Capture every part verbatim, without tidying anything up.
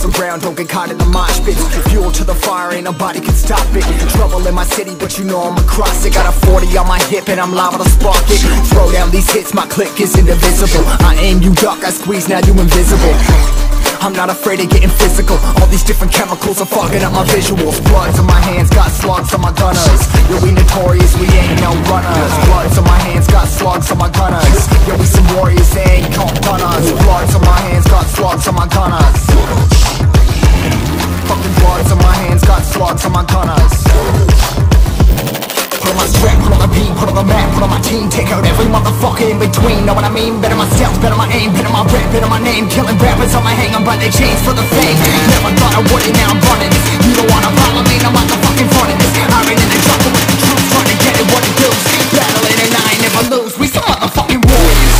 some ground, don't get caught in the mosh pits. Fuel to the fire, ain't nobody can stop it. Trouble in my city, but you know I'm across it. Got a forty on my hip and I'm liable to spark it. Throw down these hits, my click is indivisible. I aim, you duck, I squeeze, now you invisible. I'm not afraid of getting physical. All these different chemicals are fogging up my visuals. Bloods on my hands, got slugs on my gunners. Yeah, we notorious, we ain't no runners. Bloods on my hands, got slugs on my gunners. Yeah, we some warriors, they ain't no gunners. Bloods on my hands, got slugs on my gunners. Fucking bloods on my hands, got slugs on my gunners. Put on my strap, put on the beat, put on the map, put on my team. Take out every motherfucker in between, know what I mean? Better myself, better my aim, better my rap, better my name. Killing rappers on my hang, I'm by their chains for the fame. Never thought I would, and now I'm running this. You don't wanna follow me, no motherfucking front of this. I ran in the jungle with the troops, trying to get it what it does. Battling and I ain't never lose, we some motherfucking warriors.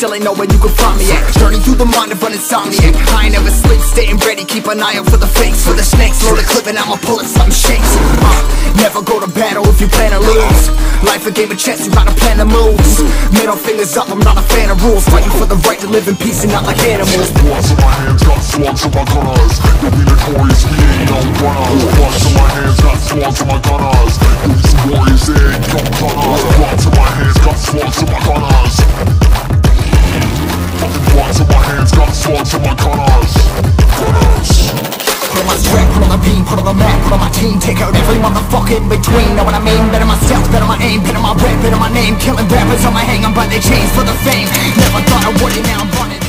Still ain't know where you can find me at. Journey through the mind of an insomniac. I ain't never sleep, staying ready. Keep an eye out for the fakes, for the snakes. Load the clip and I'ma pull it, something shakes. uh, Never go to battle if you plan to lose. Life a game of chess, you gotta plan the moves. Middle fingers up, I'm not a fan of rules. Fighting for the right to live in peace and not like animals. Bloods in my hands, got slugs in my gunners. You'll be notorious, we ain't no runners. Bloods in my hands, got slugs in my gunners. You'll be some warriors, they ain't no gunners. Bloods in my hands, got slugs in my gunners. Fucking blocks in my hands, got slugs in my gunners. Put on my strap, put on the beat, put on the map, put on my team. Take out every motherfucker in between, know what I mean? Better myself, better my aim, better my rap, better my name. Killing rappers on my hang, I'm by their chains for the fame. Never thought I would, and now I'm running.